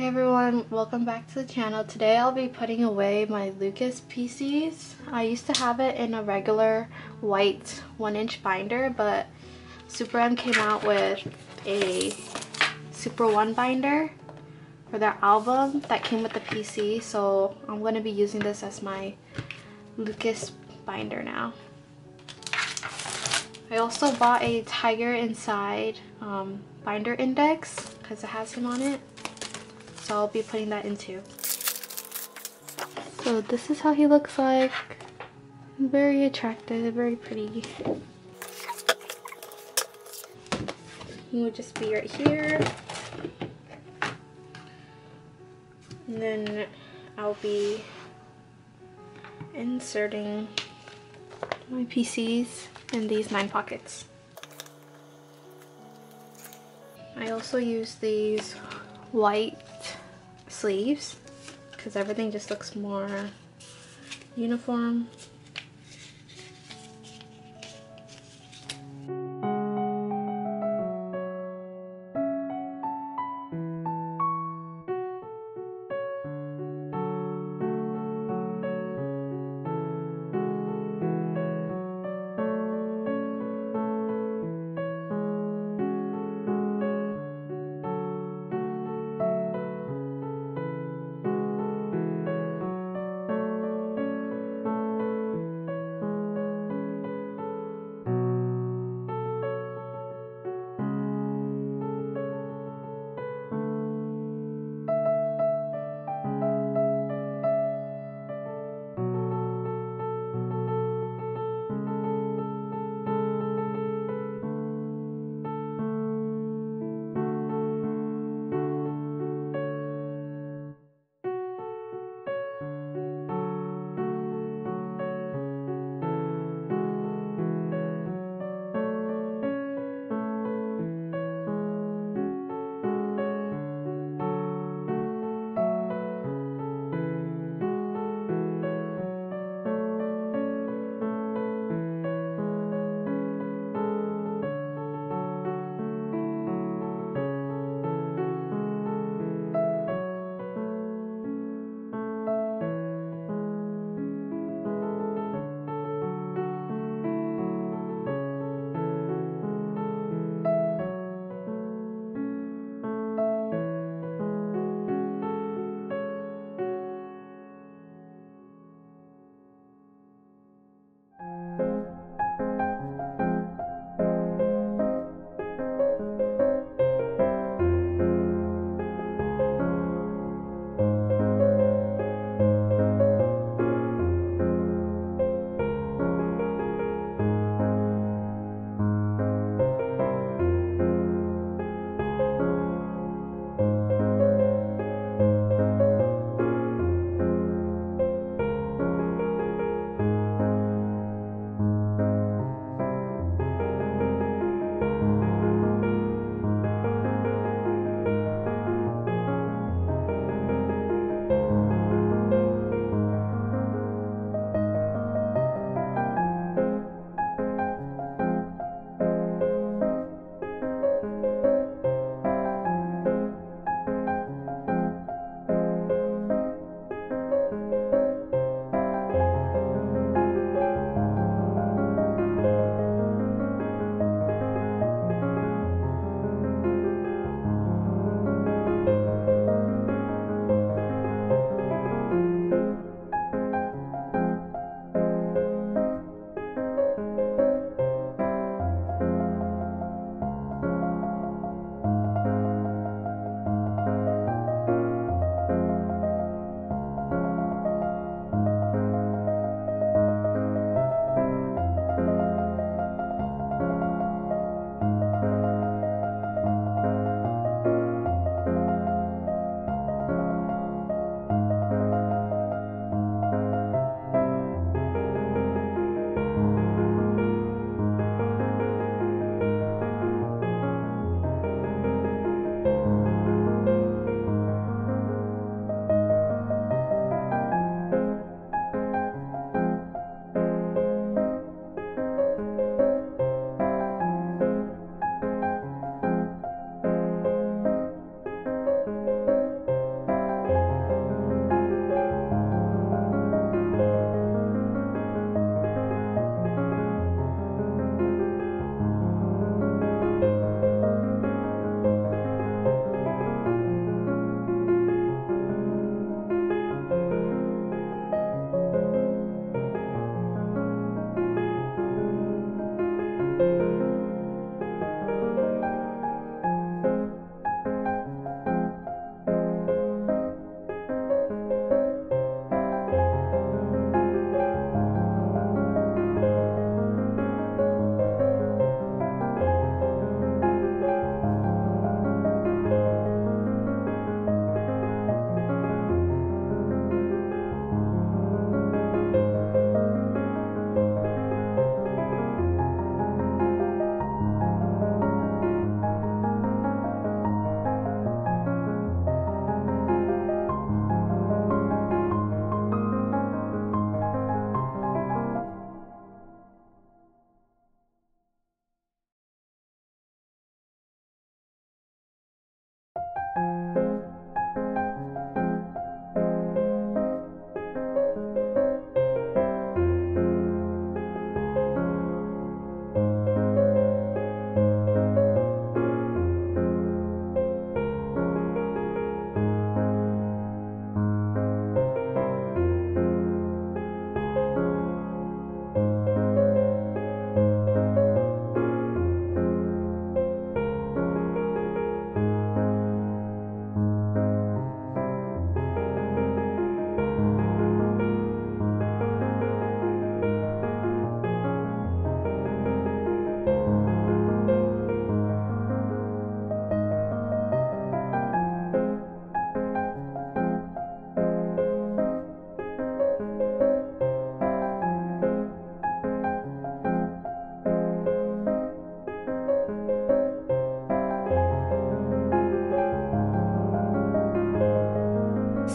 Hey everyone, welcome back to the channel. Today I'll be putting away my Lucas PCs. I used to have it in a regular white 1-inch binder, but SuperM came out with a Super One binder for their album that came with the PC, so I'm going to be using this as my Lucas binder now. I also bought a Tiger Inside binder index because it has him on it. So I'll be putting that into. So this is how he looks like. Very attractive, very pretty. He would just be right here. And then I'll be inserting my PCs in these 9 pockets. I also use these white sleeves because everything just looks more uniform.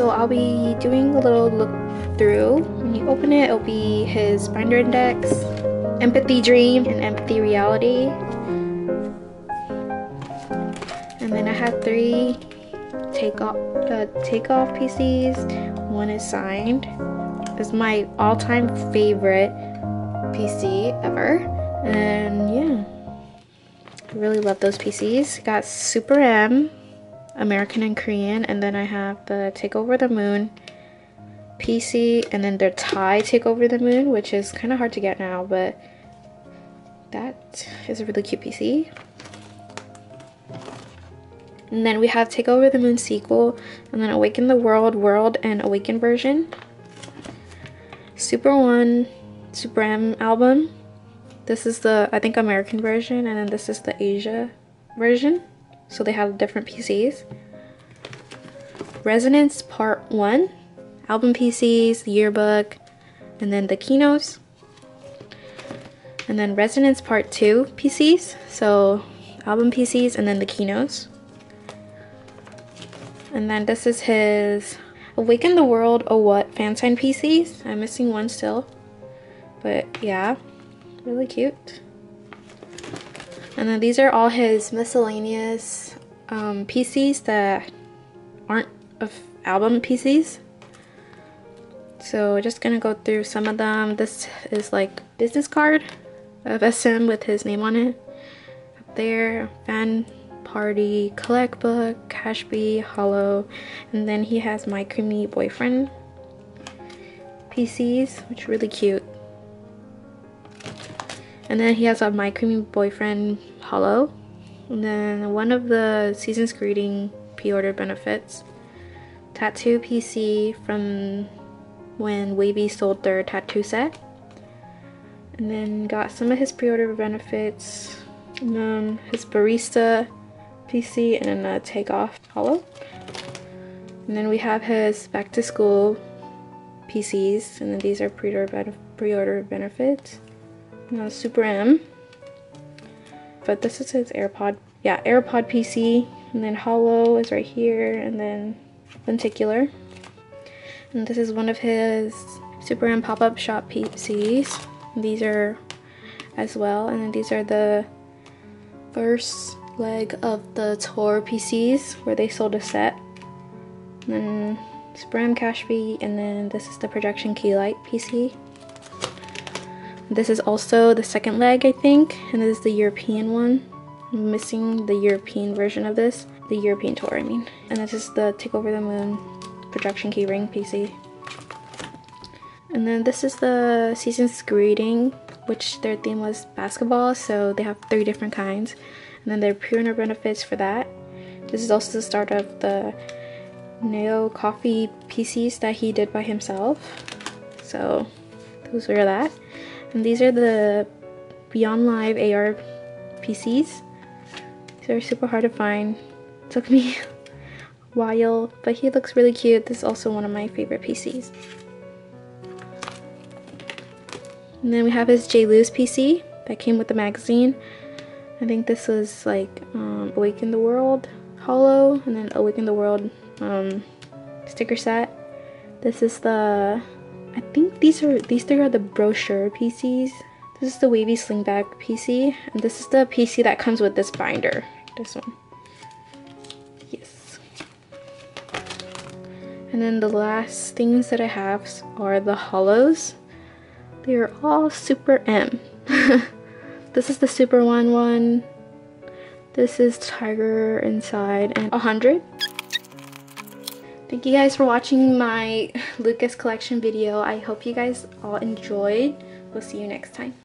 So I'll be doing a little look through. When you open it, it'll be his binder index, empathy dream, and empathy reality. And then I have three take off pieces. One is signed. It's my all-time favorite PC ever, and yeah, I really love those PCs. Got SuperM, American and Korean, and then I have the Take Over the Moon PC, and then their Thai Take Over the Moon, which is kind of hard to get now, but that is a really cute PC. And then we have Take Over the Moon sequel, and then Awaken the World, World and Awaken version, Super One, SuperM album. This is the, I think, American version, and then this is the Asia version. So they have different PCs. Resonance Part 1, album PCs, yearbook, and then the keynotes. And then Resonance Part 2 PCs, so album PCs and then the keynotes. And then this is his Awaken the World, oh what, fansign PCs. I'm missing one still, but yeah, really cute. And then these are all his miscellaneous PCs that aren't of album PCs. So just gonna go through some of them. This is like business card of SM with his name on it. Up there, fan party, collect book, Cashbee, hollow, and then he has my creamy boyfriend PCs, which are really cute. And then he has a My Creamy Boyfriend Hollow. And then one of the Season's Greeting pre-order benefits. Tattoo PC from when WayV sold their tattoo set. And then got some of his pre-order benefits. And then his Barista PC and then a Takeoff Hollow. And then we have his Back to School PCs. And then these are pre-order benefits. No, Super M, but this is his AirPod, yeah, AirPod PC, and then Hollow is right here, and then Lenticular, and this is one of his Super M pop-up shop PCs. These are as well, and then these are the first leg of the tour PCs where they sold a set, and then Super M Cashbee, and then this is the projection key light PC. This is also the second leg, I think, and this is the European one. I'm missing the European version of this, the European tour, I mean. And this is the Take Over the Moon projection key ring PC. And then this is the Season's Greeting, which their theme was basketball, so they have three different kinds. And then their pre-order benefits for that. This is also the start of the Neo Coffee PCs that he did by himself. So those were that. And these are the Beyond Live AR PCs. These are super hard to find. It took me a while, but he looks really cute. This is also one of my favorite PCs. And then we have his J Lu's PC that came with the magazine. I think this was like Awaken the World Hollow, and then Awaken the World sticker set. This is the, I think these three are the brochure PCs. This is the WayV Slingbag PC, and this is the PC that comes with this binder. This one. Yes. And then the last things that I have are the hollows. They are all Super M. This is the Super One one. This is Tiger Inside and 100. Thank you guys for watching my Lucas collection video. I hope you guys all enjoyed. We'll see you next time.